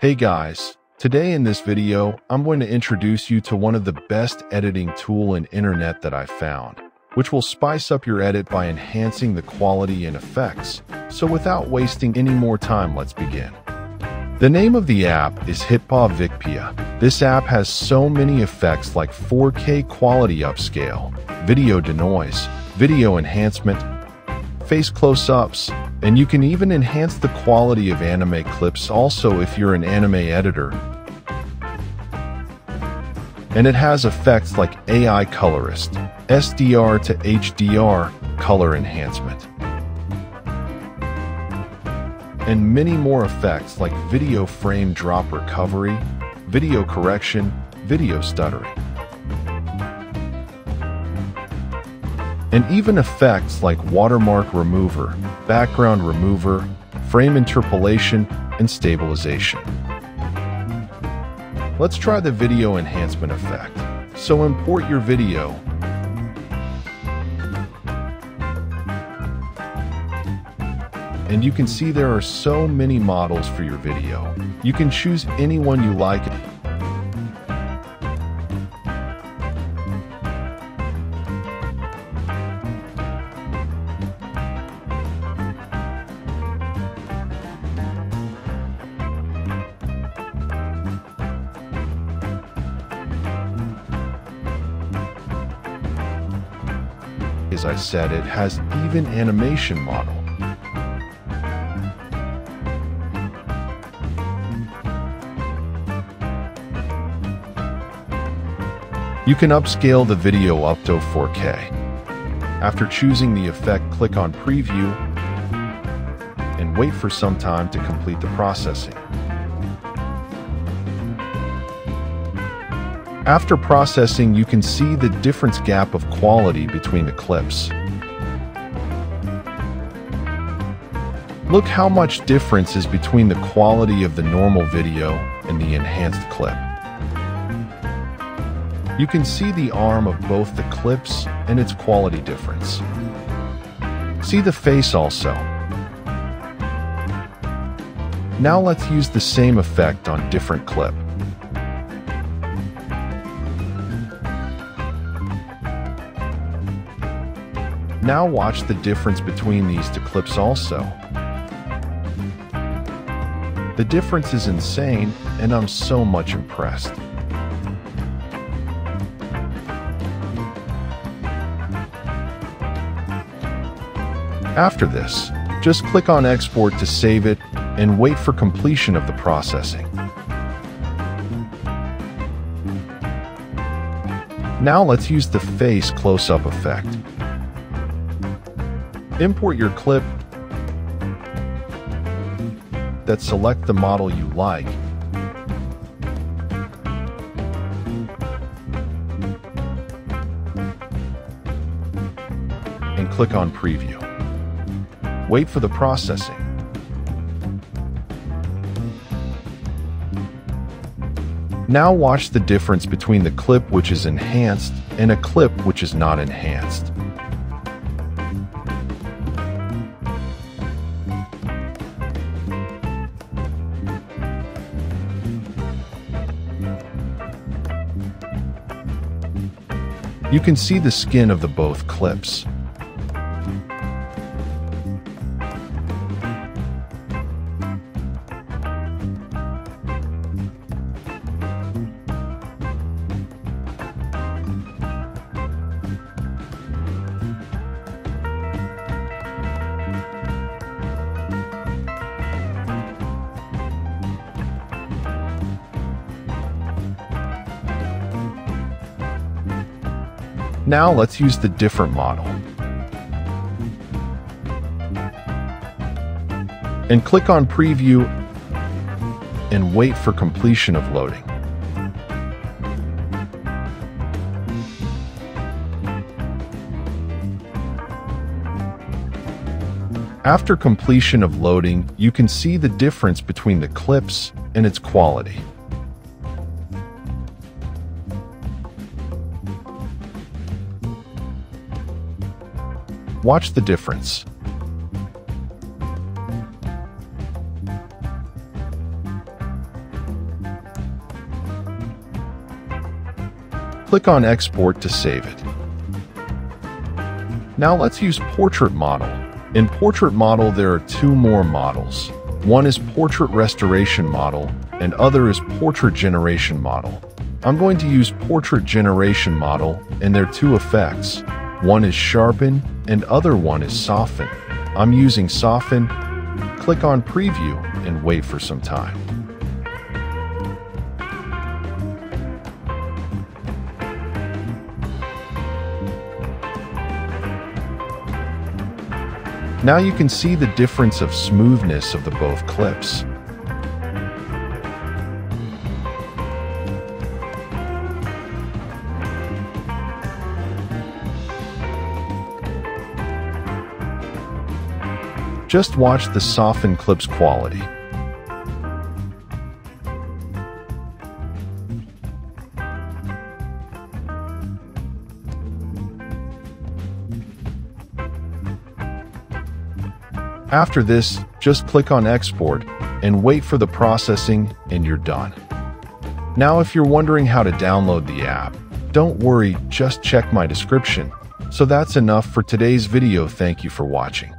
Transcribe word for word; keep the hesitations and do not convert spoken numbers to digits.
Hey guys, today in this video, I'm going to introduce you to one of the best editing tool in internet that I found, which will spice up your edit by enhancing the quality and effects. So without wasting any more time, let's begin. The name of the app is HitPaw VikPea. This app has so many effects like four K quality upscale, video denoise, video enhancement, face close-ups, and you can even enhance the quality of anime clips also if you're an anime editor. And it has effects like A I colorist, S D R to H D R, color enhancement, and many more effects like video frame drop recovery, video correction, video stuttering, and even effects like watermark remover, background remover, frame interpolation, and stabilization. Let's try the video enhancement effect. So import your video, and you can see there are so many models for your video. You can choose any one you like, as I said, it has even animation model. You can upscale the video up to four K. After choosing the effect, click on preview and wait for some time to complete the processing. After processing, you can see the difference gap of quality between the clips. Look how much difference is between the quality of the normal video and the enhanced clip. You can see the arm of both the clips and its quality difference. See the face also. Now let's use the same effect on different clip. Now watch the difference between these two clips also. The difference is insane, and I'm so much impressed. After this, just click on export to save it and wait for completion of the processing. Now let's use the face close-up effect. Import your clip, then select the model you like, and click on preview. Wait for the processing. Now watch the difference between the clip which is enhanced and a clip which is not enhanced. You can see the skin of the both clips. Now let's use the different model and click on preview and wait for completion of loading. After completion of loading, you can see the difference between the clips and its quality. Watch the difference. Click on Export to save it. Now let's use Portrait Model. In Portrait Model, there are two more models. One is Portrait Restoration Model, and other is Portrait Generation Model. I'm going to use Portrait Generation Model, and there are two effects. One is Sharpen, and other one is Soften. I'm using Soften. Click on Preview and wait for some time. Now you can see the difference of smoothness of the both clips. Just watch the soften clip's quality. After this, just click on Export and wait for the processing, and you're done. Now if you're wondering how to download the app, don't worry, just check my description. So that's enough for today's video. Thank you for watching.